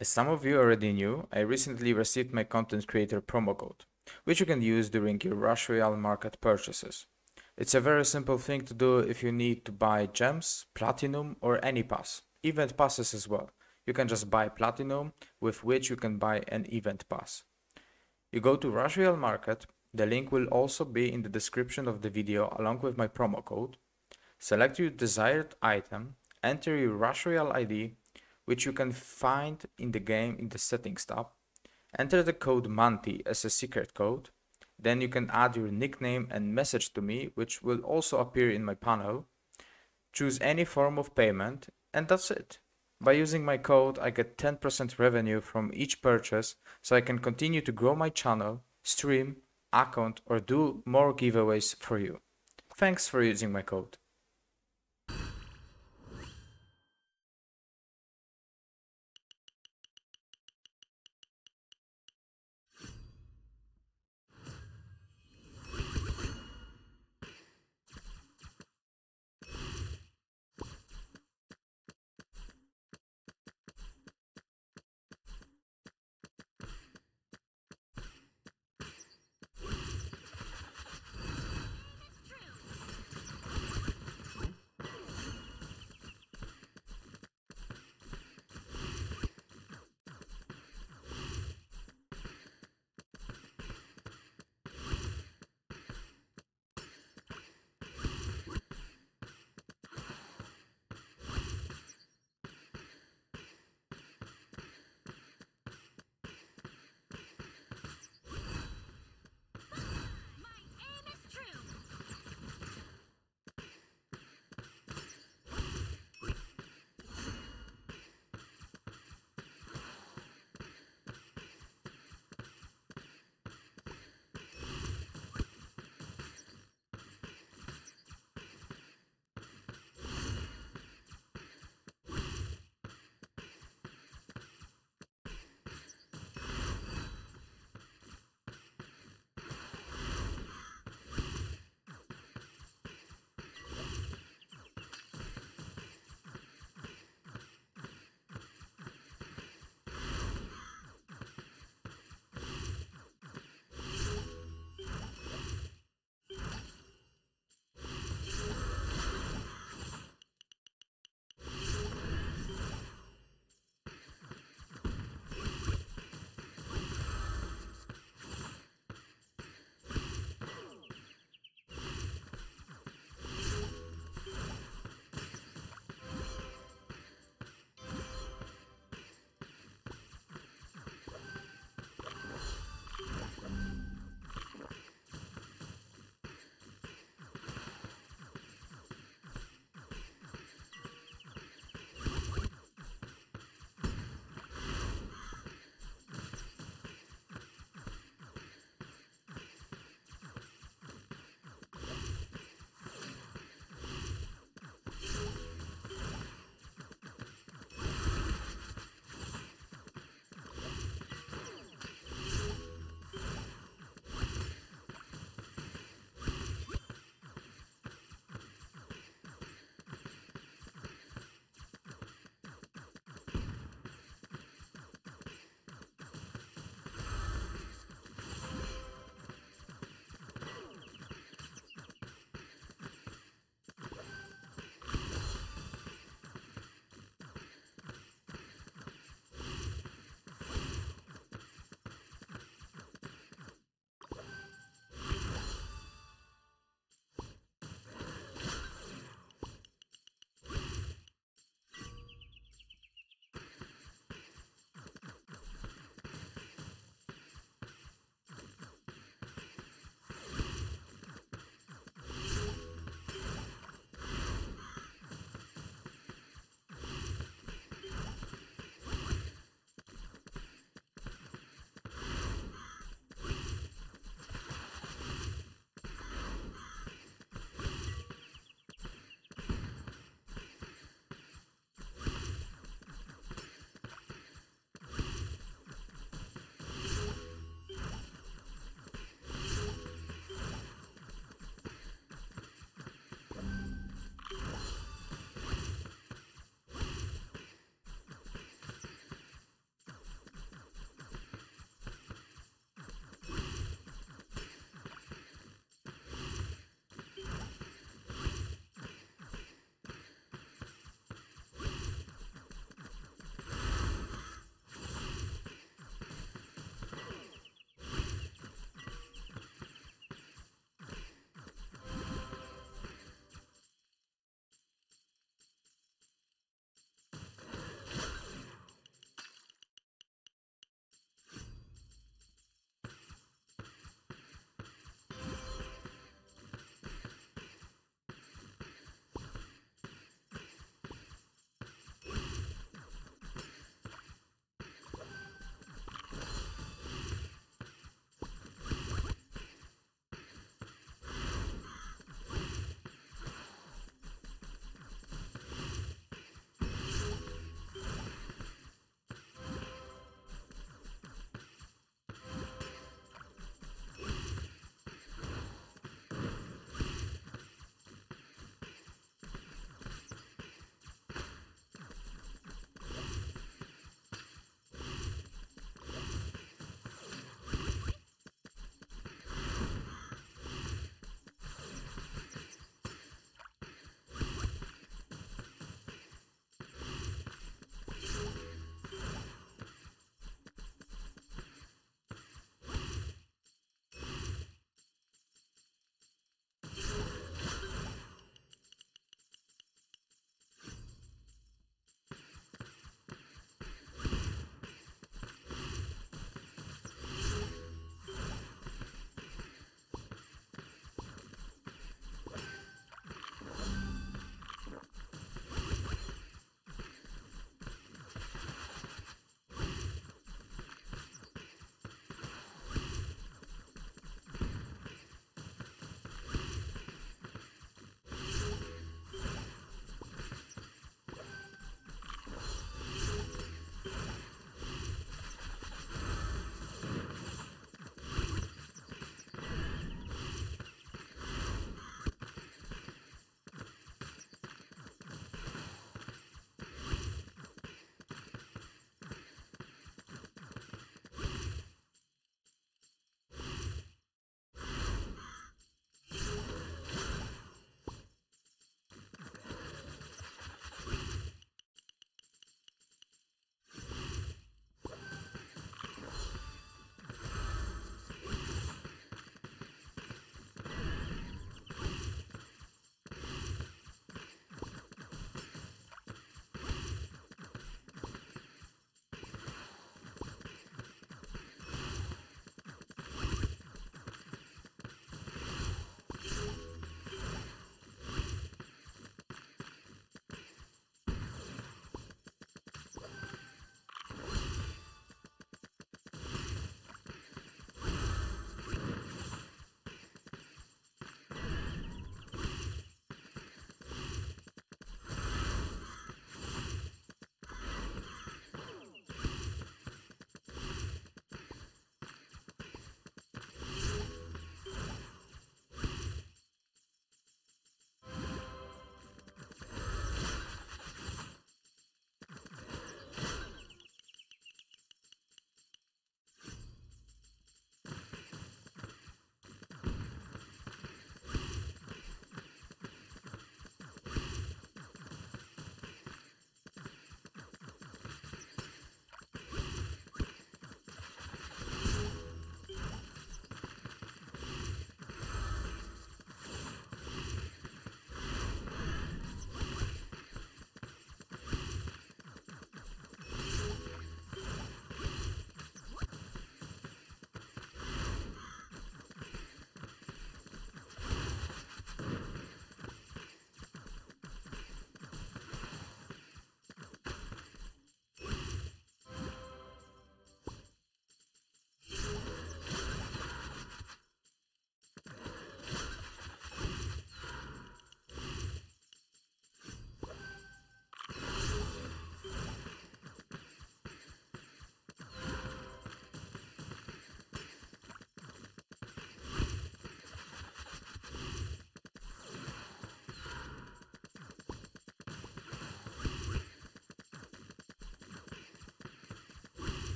As some of you already knew, I recently received my content creator promo code, which you can use during your Rush Royale market purchases. It's a very simple thing to do if you need to buy gems, platinum or any pass, event passes as well. You can just buy platinum, with which you can buy an event pass. You go to Rush Royale market, the link will also be in the description of the video along with my promo code. Select your desired item, enter your Rush Royale ID, which you can find in the game in the settings tab. Enter the code Manty as a secret code. Then you can add your nickname and message to me, which will also appear in my panel. Choose any form of payment, and that's it. By using my code, I get 10% revenue from each purchase, so I can continue to grow my channel, stream, account, or do more giveaways for you. Thanks for using my code.